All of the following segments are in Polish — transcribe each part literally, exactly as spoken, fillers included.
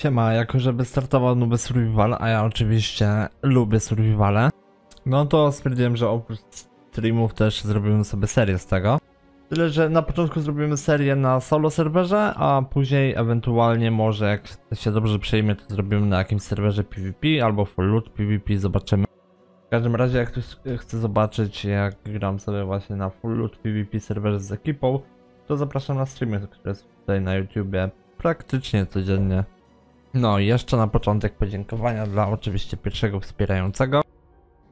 Siema, jako że wystartował nowy Survival, a ja oczywiście lubię Survivale, no to stwierdziłem, że oprócz streamów też zrobimy sobie serię z tego. Tyle, że na początku zrobimy serię na solo serwerze, a później ewentualnie może jak się dobrze przejmie, to zrobimy na jakimś serwerze PvP albo full loot PvP, zobaczymy. W każdym razie jak ktoś chce zobaczyć, jak gram sobie właśnie na full loot PvP serwerze z ekipą, to zapraszam na streamy, które są tutaj na YouTubie praktycznie codziennie. No i jeszcze na początek podziękowania dla oczywiście pierwszego wspierającego.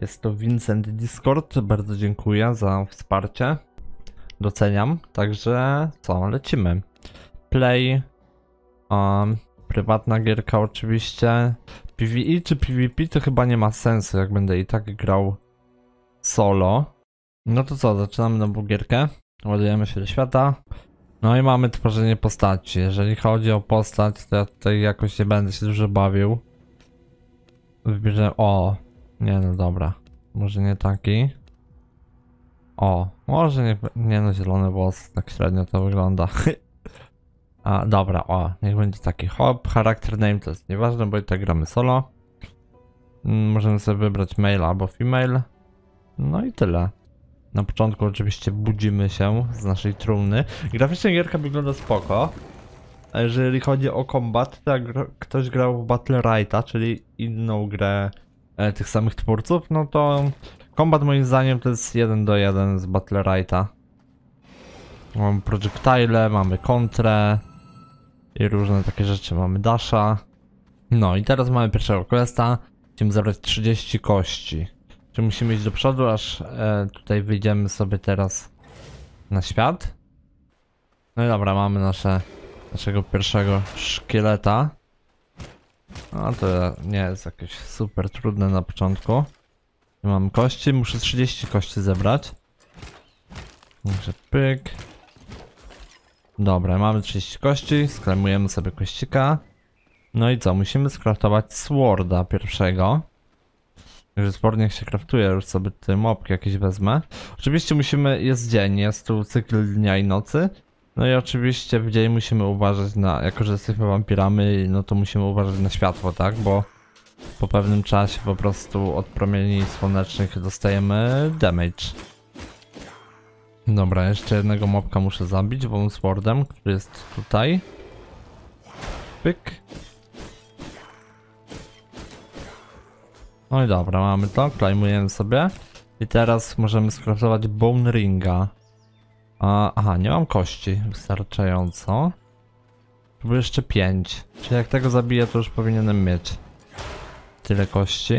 Jest to Vincent Discord, bardzo dziękuję za wsparcie. Doceniam, także co, lecimy. Play, um, prywatna gierka oczywiście. PvE czy PvP to chyba nie ma sensu, jak będę i tak grał solo. No to co, zaczynamy nową gierkę. Ładujemy się do świata. No i mamy tworzenie postaci. Jeżeli chodzi o postać, to ja tutaj jakoś nie będę się dużo bawił. Wybierzemy... O! Nie no dobra. Może nie taki. O! Może nie... Nie no, zielony włos. Tak średnio to wygląda. A, dobra, o. Niech będzie taki hop. Charakter name to jest nieważne, bo i tak gramy solo. Możemy sobie wybrać male albo female. No i tyle. Na początku oczywiście budzimy się z naszej trumny. Graficznie gierka wygląda spoko. A jeżeli chodzi o kombat, to jak ktoś grał w Battle Rite'a, czyli inną grę e, tych samych twórców, no to kombat moim zdaniem to jest jeden do jeden z Battle Rite'a. Mamy projectile, mamy kontrę i różne takie rzeczy, mamy dasha. No i teraz mamy pierwszego questa, musimy zabrać trzydzieści kości. Czy musimy iść do przodu, aż e, tutaj wyjdziemy sobie teraz na świat. No i dobra, mamy nasze, naszego pierwszego szkieleta. No to nie jest jakieś super trudne na początku. Mam kości, muszę trzydzieści kości zebrać. Muszę pyk. Dobra, mamy trzydzieści kości, sklejmujemy sobie kościka. No i co, musimy skraftować sworda pierwszego. Że spornie jak się kraftuje, już sobie te mopki jakieś wezmę. Oczywiście musimy, jest dzień, jest tu cykl dnia i nocy. No i oczywiście w dzień musimy uważać na, jako że jesteśmy wampirami, no to musimy uważać na światło, tak? Bo po pewnym czasie po prostu od promieni słonecznych dostajemy damage. Dobra, jeszcze jednego mopka muszę zabić, bo swordem, który jest tutaj. Pyk. No i dobra, mamy to, klejmujemy sobie. I teraz możemy skraftować Bone Ringa. A, aha, nie mam kości wystarczająco. Próbuję jeszcze pięć. Czyli jak tego zabiję, to już powinienem mieć tyle kości.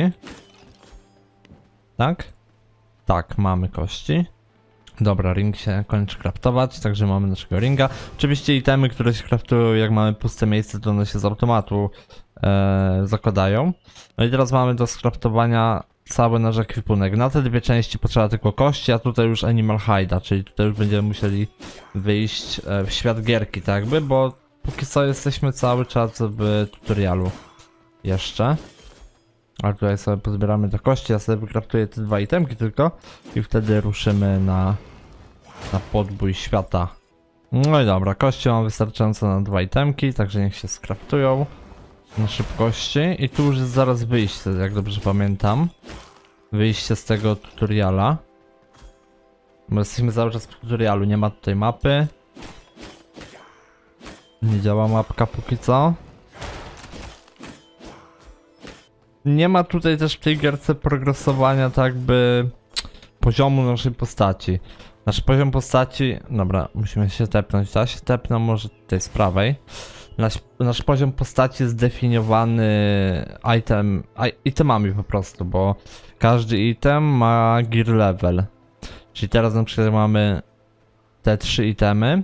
Tak? Tak, mamy kości. Dobra, ring się kończy craftować, także mamy naszego ringa. Oczywiście itemy, które się craftują, jak mamy puste miejsce, to one się z automatu e, zakładają. No i teraz mamy do skraftowania cały nasz ekwipunek. Na te dwie części potrzeba tylko kości, a tutaj już Animal Hide'a, czyli tutaj już będziemy musieli wyjść e, w świat gierki, tak jakby, bo póki co jesteśmy cały czas w tutorialu jeszcze. Ale tutaj sobie pozbieramy te kości, ja sobie wykraftuję te dwa itemki tylko i wtedy ruszymy na, na podbój świata. No i dobra, kości mam wystarczająco na dwa itemki, także niech się skraftują na szybkości. I tu już jest zaraz wyjście, jak dobrze pamiętam. Wyjście z tego tutoriala. Bo jesteśmy cały czas w tutorialu, nie ma tutaj mapy. Nie działa mapka póki co. Nie ma tutaj też w tej gierce progresowania tak by poziomu naszej postaci. Nasz poziom postaci... Dobra, musimy się tepnąć, tak? Się tepnę może tutaj z prawej. Nasz, nasz poziom postaci jest zdefiniowany item, itemami po prostu, bo każdy item ma gear level. Czyli teraz na przykład mamy te trzy itemy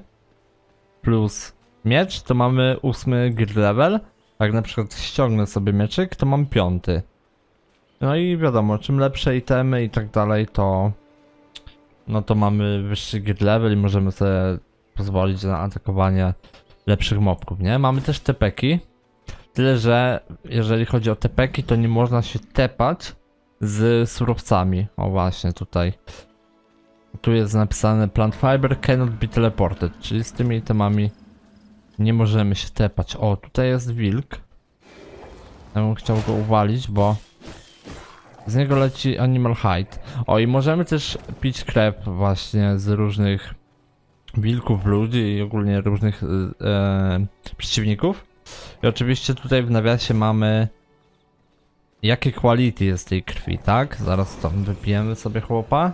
plus miecz, to mamy ósmy gear level. Jak na przykład ściągnę sobie mieczyk, to mam piąty. No i wiadomo, czym lepsze itemy i tak dalej, to... No to mamy wyższy gear level i możemy sobie pozwolić na atakowanie lepszych mobków, nie? Mamy też tepeki. Tyle, że jeżeli chodzi o tepeki, to nie można się tepać z surowcami. O właśnie, tutaj. Tu jest napisane plant fiber cannot be teleported, czyli z tymi itemami... Nie możemy się tepać. O, tutaj jest wilk. Ja bym chciał go uwalić, bo z niego leci Animal Hide. O, i możemy też pić krew właśnie z różnych wilków, ludzi i ogólnie różnych e, przeciwników. I oczywiście tutaj w nawiasie mamy jakie quality jest tej krwi, tak? Zaraz tam wypijemy sobie chłopa.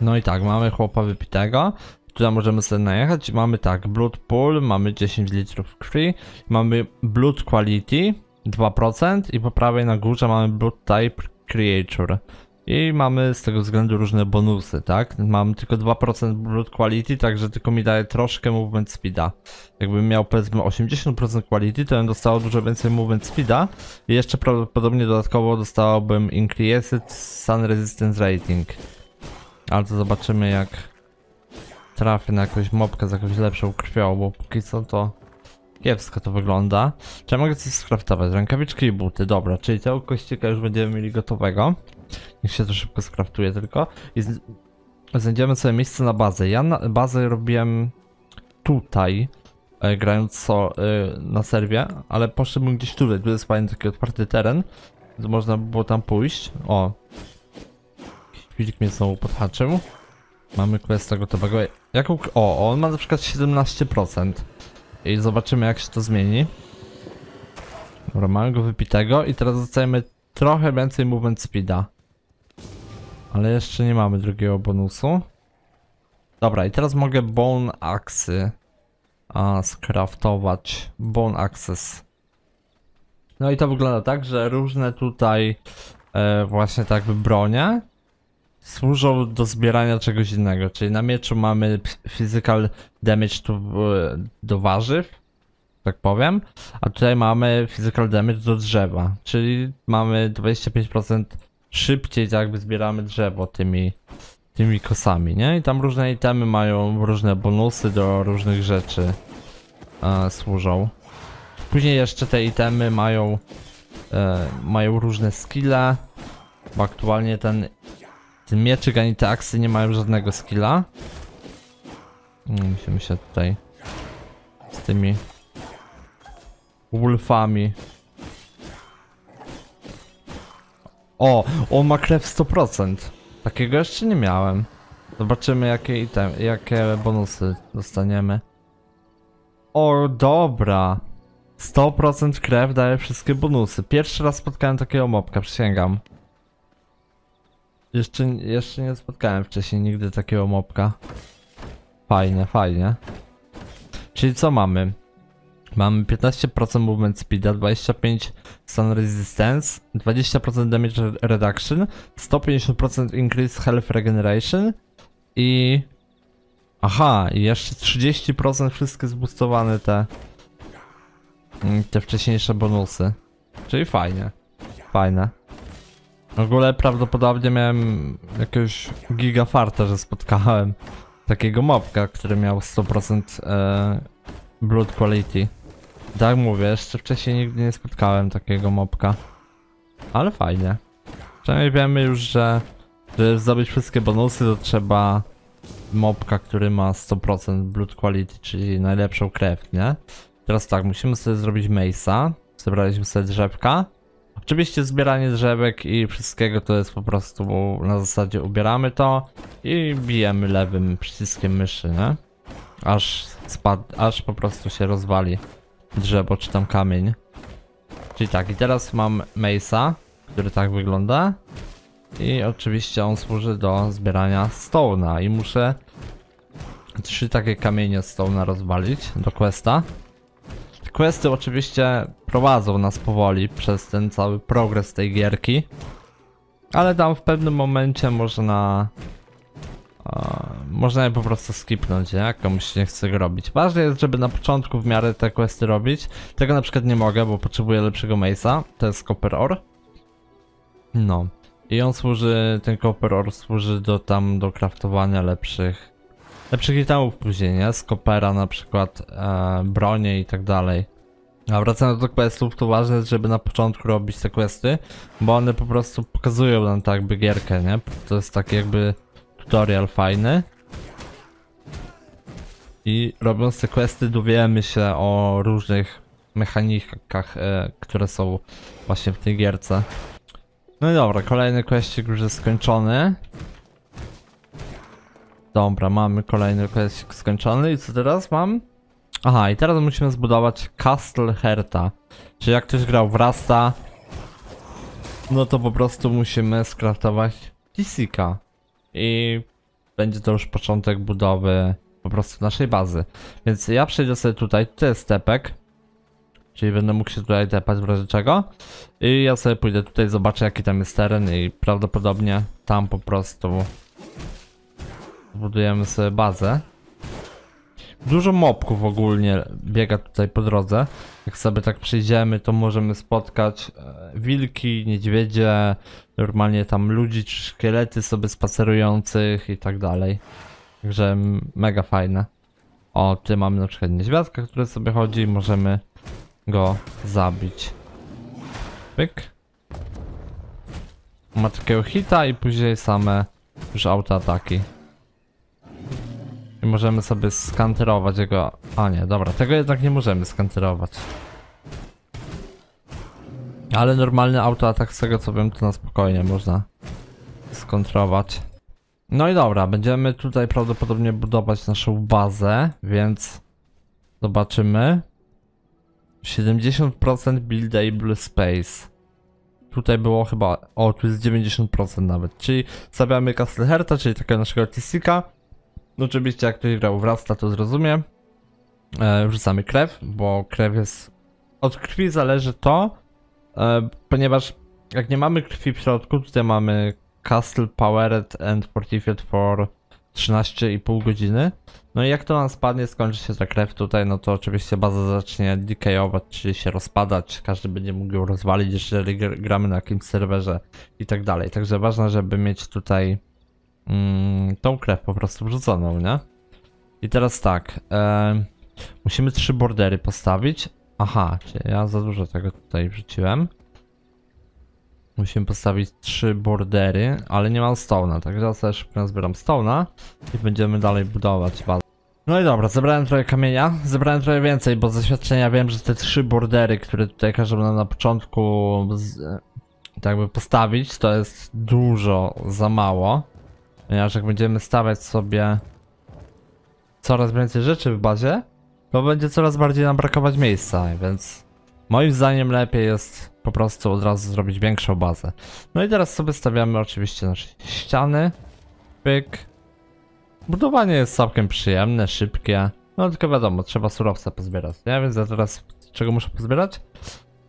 No i tak, mamy chłopa wypitego. Tutaj możemy sobie najechać. Mamy tak, blood pool, mamy dziesięć litrów krwi. Mamy blood quality dwa procent i po prawej na górze mamy blood type creature. I mamy z tego względu różne bonusy, tak? Mam tylko dwa procent blood quality, także tylko mi daje troszkę movement speeda. Jakbym miał powiedzmy osiemdziesiąt procent quality, to bym dostał dużo więcej movement speeda. I jeszcze prawdopodobnie dodatkowo dostałbym increased sun resistance rating. Ale to zobaczymy, jak trafię na jakąś mopkę z jakąś lepszą krwią, bo póki co to kiepsko to wygląda. Czy ja mogę coś skraftować? Rękawiczki i buty, dobra, czyli tego kościka już będziemy mieli gotowego. Niech się to szybko skraftuje tylko. I znajdziemy sobie miejsce na bazę. Ja na bazę robiłem tutaj, e, grając so, e, na serwie, ale poszedłbym gdzieś tutaj, tu jest fajny taki otwarty teren, więc można by było tam pójść. O, wilk mnie znowu podhaczył. Mamy questa gotowego. Jaką... O, on ma na przykład siedemnaście procent. I zobaczymy, jak się to zmieni. Dobra, mamy go wypitego i teraz dostajemy trochę więcej movement speeda. Ale jeszcze nie mamy drugiego bonusu. Dobra, i teraz mogę bone axy a, skraftować. Bone axes. No i to wygląda tak, że różne tutaj e, właśnie tak bronie służą do zbierania czegoś innego, czyli na mieczu mamy physical damage to, do warzyw, tak powiem, a tutaj mamy physical damage do drzewa, czyli mamy dwadzieścia pięć procent szybciej tak jakby zbieramy drzewo tymi, tymi kosami, nie? I tam różne itemy mają różne bonusy do różnych rzeczy e, służą. Później jeszcze te itemy mają, e, mają różne skille, bo aktualnie ten Ten mieczyk ani te aksy nie mają żadnego skilla. Musimy się tutaj z tymi wolfami. O, on ma krew sto procent. Takiego jeszcze nie miałem. Zobaczymy jakie item, jakie bonusy dostaniemy. O, dobra. sto procent krew daje wszystkie bonusy. Pierwszy raz spotkałem takiego mobka, przysięgam. Jeszcze, jeszcze nie spotkałem wcześniej nigdy takiego mopka. Fajnie, fajnie. Czyli co mamy? Mamy piętnaście procent movement speeda, dwadzieścia pięć procent sun resistance, dwadzieścia procent damage reduction, sto pięćdziesiąt procent increase health regeneration i... Aha, i jeszcze trzydzieści procent wszystkie zboostowane te... te wcześniejsze bonusy. Czyli fajnie. Fajne. W ogóle prawdopodobnie miałem jakiegoś gigafarta, że spotkałem takiego mobka, który miał sto procent blood quality. Tak mówię, jeszcze wcześniej nigdy nie spotkałem takiego mobka. Ale fajnie. Przynajmniej wiemy już, że żeby zdobyć wszystkie bonusy, to trzeba mobka, który ma sto procent blood quality, czyli najlepszą krew, nie? Teraz tak, musimy sobie zrobić mace'a. Zebraliśmy sobie drzewka. Oczywiście zbieranie drzewek i wszystkiego to jest po prostu, na zasadzie ubieramy to i bijemy lewym przyciskiem myszy, nie? Aż spad- aż po prostu się rozwali drzewo czy tam kamień. Czyli tak, i teraz mam mace'a, który tak wygląda. I oczywiście on służy do zbierania stone'a i muszę trzy takie kamienie stone'a rozwalić do questa. Questy oczywiście prowadzą nas powoli przez ten cały progres tej gierki, ale tam w pewnym momencie można e, można je po prostu skipnąć, jak komuś nie chce go robić. Ważne jest, żeby na początku w miarę te questy robić. Tego na przykład nie mogę, bo potrzebuję lepszego mace'a, to jest copper ore. No i on służy, ten copper ore służy do tam do craftowania lepszych lepszych itemów później, nie? Z kopera na przykład, e, bronie i tak dalej. A wracając do questów, to ważne jest, żeby na początku robić te questy, bo one po prostu pokazują nam tak jakby gierkę, nie? To jest taki jakby tutorial fajny. I robiąc te questy dowiemy się o różnych mechanikach, e, które są właśnie w tej gierce. No i dobra, kolejny questik już jest skończony. Dobra, mamy kolejny questik skończony i co teraz mam? Aha, i teraz musimy zbudować Castle Hertha. Czyli jak ktoś grał w Rusta, no to po prostu musimy skraftować Tisika. I będzie to już początek budowy po prostu naszej bazy. Więc ja przejdę sobie tutaj, to jest tepek. Czyli będę mógł się tutaj tepać w razie czego. I ja sobie pójdę tutaj, zobaczę jaki tam jest teren i prawdopodobnie tam po prostu budujemy sobie bazę. Dużo mobków ogólnie biega tutaj po drodze. Jak sobie tak przyjdziemy, to możemy spotkać wilki, niedźwiedzie, normalnie tam ludzi czy szkielety sobie spacerujących i tak dalej. Także mega fajne. O, tu mamy na przykład niedźwiadka, który sobie chodzi i możemy go zabić. Pyk. Ma takiego hita i później same już autoataki. I możemy sobie skanterować jego... A nie, dobra, tego jednak nie możemy skanterować. Ale normalny autoatak, z tego co wiem, to na spokojnie można skontrować. No i dobra, będziemy tutaj prawdopodobnie budować naszą bazę, więc zobaczymy. siedemdziesiąt procent buildable space. Tutaj było chyba... O, tu jest dziewięćdziesiąt procent nawet. Czyli stawiamy Castle Hertha, czyli takiego naszego Tisika. No oczywiście jak ktoś grał w Rusta, to zrozumie. E, wrzucamy krew, bo krew jest... Od krwi zależy to, e, ponieważ jak nie mamy krwi w środku, tutaj mamy Castle Powered and Fortified for trzynaście i pół godziny. No i jak to nam spadnie, skończy się ta krew tutaj, no to oczywiście baza zacznie dekayować, czyli się rozpadać. Każdy będzie mógł ją rozwalić, jeżeli gramy na jakimś serwerze i tak dalej. Także ważne, żeby mieć tutaj mm, tą krew po prostu wrzuconą, nie? I teraz tak, e, musimy trzy bordery postawić. Aha, czyli ja za dużo tego tutaj wrzuciłem. Musimy postawić trzy bordery, ale nie mam stone'a, także ja sobie szybko zbieram stone'a i będziemy dalej budować bazę. No i dobra, zebrałem trochę kamienia, zebrałem trochę więcej, bo z doświadczenia wiem, że te trzy bordery, które tutaj każą nam na początku z, tak jakby postawić, to jest dużo za mało. Ponieważ jak będziemy stawiać sobie coraz więcej rzeczy w bazie, to będzie coraz bardziej nam brakować miejsca, więc moim zdaniem lepiej jest po prostu od razu zrobić większą bazę. No i teraz sobie stawiamy oczywiście nasze ściany. Pyk. Budowanie jest całkiem przyjemne, szybkie. No tylko wiadomo, trzeba surowce pozbierać, nie? Więc ja teraz czego muszę pozbierać?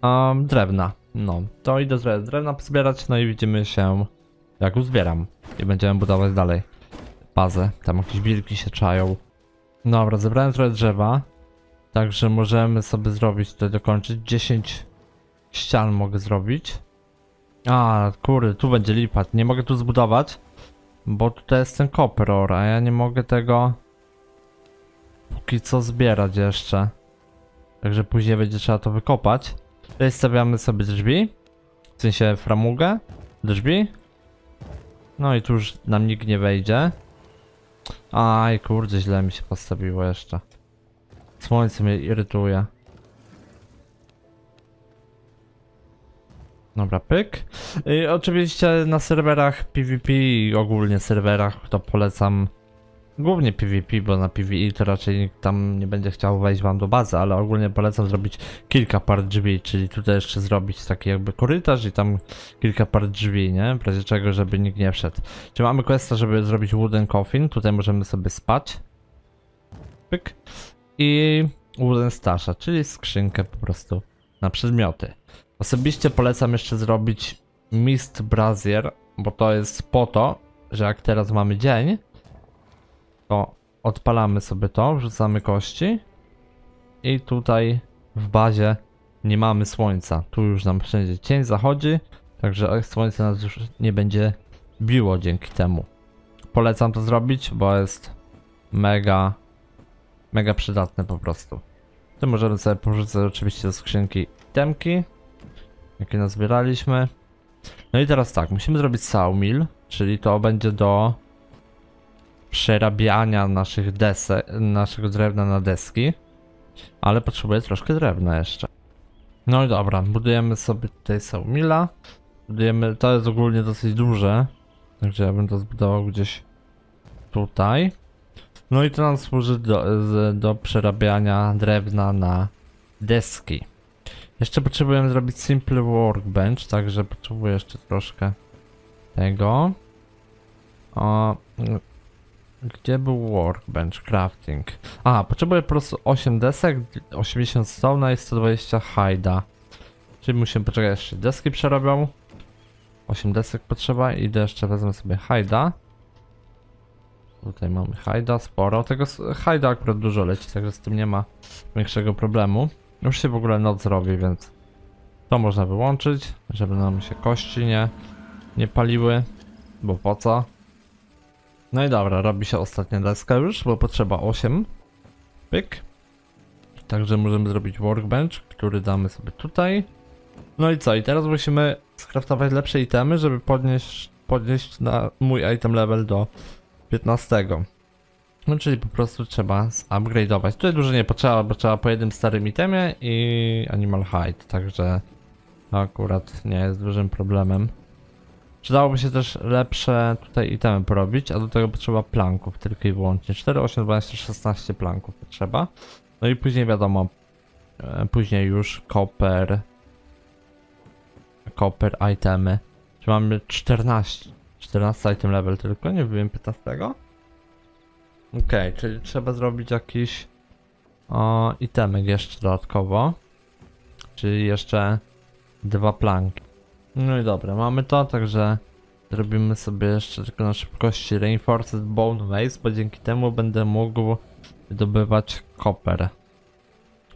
Um, drewna. No, to idę trochę drewna pozbierać, no i widzimy się jak uzbieram. I będziemy budować dalej bazę. Tam jakieś wilki się czają. Dobra, zebrałem trochę drzewa. Także możemy sobie zrobić, tutaj dokończyć dziesięć ścian mogę zrobić. A kurde, tu będzie lipat. Nie mogę tu zbudować, bo tutaj jest ten copper ore, a ja nie mogę tego póki co zbierać jeszcze. Także później będzie trzeba to wykopać. Tutaj stawiamy sobie drzwi, w sensie framugę, drzwi. No i tu już nam nikt nie wejdzie. Aj kurde, źle mi się postawiło jeszcze. Słońce mnie irytuje. Dobra, pyk. I oczywiście na serwerach PvP i ogólnie serwerach to polecam głównie PvP, bo na PvE to raczej nikt tam nie będzie chciał wejść wam do bazy, ale ogólnie polecam zrobić kilka par drzwi, czyli tutaj jeszcze zrobić taki jakby korytarz i tam kilka par drzwi, nie? W razie czego, żeby nikt nie wszedł. Czy mamy questa, żeby zrobić wooden coffin? Tutaj możemy sobie spać. Pyk. I wooden stasha, czyli skrzynkę po prostu na przedmioty. Osobiście polecam jeszcze zrobić Mist Brazier, bo to jest po to, że jak teraz mamy dzień, to odpalamy sobie to, wrzucamy kości i tutaj w bazie nie mamy słońca. Tu już nam wszędzie cień zachodzi, także słońce nas już nie będzie biło dzięki temu. Polecam to zrobić, bo jest mega, mega przydatne po prostu. To możemy sobie porzucać oczywiście do skrzynki temki, jakie nazbieraliśmy. No i teraz tak, musimy zrobić sawmill, czyli to będzie do przerabiania naszych desek, naszego drewna na deski, ale potrzebuję troszkę drewna jeszcze. No i dobra, budujemy sobie tutaj sawmilla. Budujemy, to jest ogólnie dosyć duże, także ja bym to zbudował gdzieś tutaj. No i to nam służy do, do przerabiania drewna na deski. Jeszcze potrzebuję zrobić simple workbench, także potrzebuję jeszcze troszkę tego. O, gdzie był workbench, crafting? A, potrzebuję po prostu osiem desek, osiemdziesiąt stona i sto dwadzieścia hajda. Czyli musimy poczekać, aż się deski przerobią. osiem desek potrzeba i jeszcze wezmę sobie hajda. Tutaj mamy hajda, sporo. Tego hajda akurat dużo leci, także z tym nie ma większego problemu. Już się w ogóle noc robi, więc to można wyłączyć, żeby nam się kości nie, nie paliły, bo po co? No i dobra, robi się ostatnia deska już, bo potrzeba osiem. Pyk. Także możemy zrobić workbench, który damy sobie tutaj. No i co? I teraz musimy skraftować lepsze itemy, żeby podnieść, podnieść na mój item level do piętnastego. No czyli po prostu trzeba zupgrade'ować. Tutaj dużo nie potrzeba, bo trzeba po jednym starym itemie i animal hide, także to akurat nie jest dużym problemem. Przydałoby się też lepsze tutaj itemy porobić, a do tego potrzeba planków tylko i wyłącznie. cztery, osiem, dwanaście, szesnaście planków potrzeba. No i później wiadomo, później już copper, copper itemy. Czy mamy czternaście, czternaście item level tylko, nie wiem, piętnaście? Okej, okay, czyli trzeba zrobić jakiś o, itemek jeszcze dodatkowo. Czyli jeszcze dwa planki. No i dobra, mamy to, także zrobimy sobie jeszcze tylko na szybkości Reinforced Bone Mace, bo dzięki temu będę mógł wydobywać copper.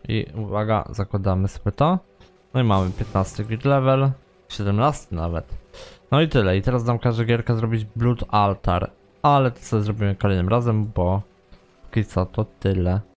I uwaga, zakładamy sobie to. No i mamy piętnasty grid level, siedemnasty nawet. No i tyle, i teraz nam każe gierka zrobić Blood Altar. Ale to sobie zrobimy kolejnym razem, bo póki co to tyle.